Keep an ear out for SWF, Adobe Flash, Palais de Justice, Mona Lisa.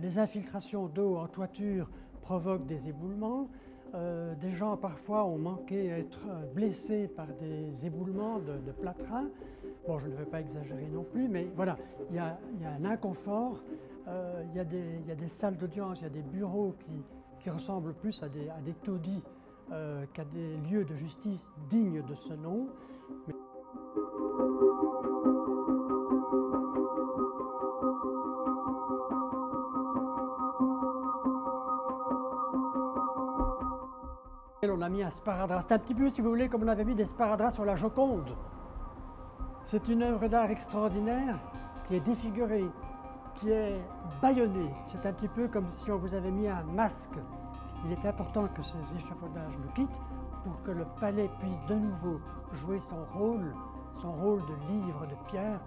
Les infiltrations d'eau en toiture provoquent des éboulements. Des gens parfois ont manqué à être blessés par des éboulements de plâtras. Bon, je ne vais pas exagérer non plus, mais voilà, il y a un inconfort. Il y a des salles d'audience, il y a des bureaux qui ressemblent plus à des taudis qu'à des lieux de justice dignes de ce nom. Mais... on a mis un sparadrap. C'est un petit peu, si vous voulez, comme on avait mis des sparadraps sur la Joconde. C'est une œuvre d'art extraordinaire qui est défigurée, qui est bâillonnée. C'est un petit peu comme si on vous avait mis un masque. Il est important que ces échafaudages nous quittent pour que le palais puisse de nouveau jouer son rôle de livre de pierre.